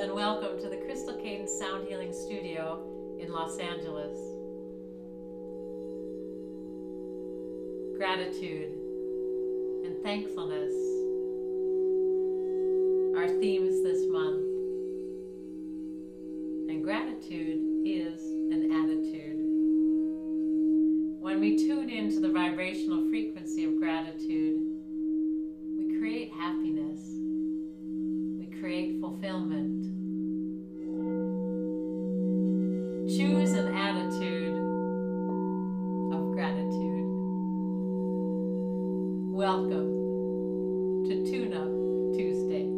and welcome to the Crystal Cadence Sound Healing Studio in Los Angeles. Gratitude and thankfulness are themes this month, and gratitude is an attitude. When we tune into the vibrational frequency of gratitude, we create happiness, we create fulfillment. Choose an attitude of gratitude. Welcome to Tune Up Tuesday.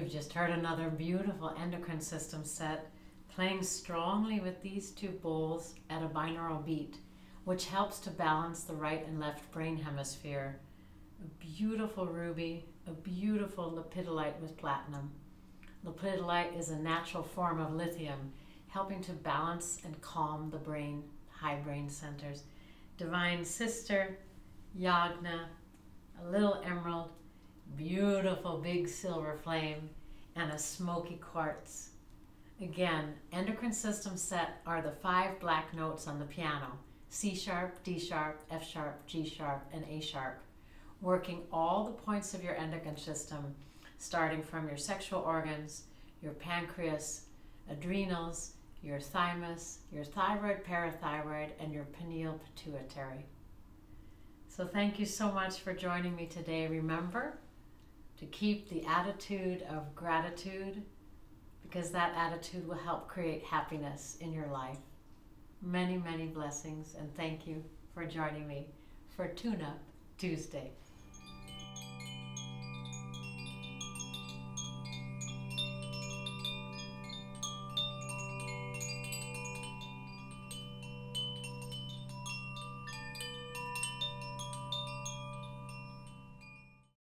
You've just heard another beautiful endocrine system set, playing strongly with these two bowls at a binaural beat, which helps to balance the right and left brain hemisphere. A beautiful ruby, a beautiful lepidolite with platinum. Lepidolite is a natural form of lithium, helping to balance and calm the brain, high brain centers. Divine Sister, Yagna, a little emerald, beautiful big silver flame, and a smoky quartz. Again, endocrine system set are the 5 black notes on the piano, C sharp, D sharp, F sharp, G sharp, and A sharp, working all the points of your endocrine system, starting from your sexual organs, your pancreas, adrenals, your thymus, your thyroid, parathyroid, and your pineal pituitary. So thank you so much for joining me today. Remember to keep the attitude of gratitude, because that attitude will help create happiness in your life. Many, many blessings, and thank you for joining me for Tune Up Tuesday.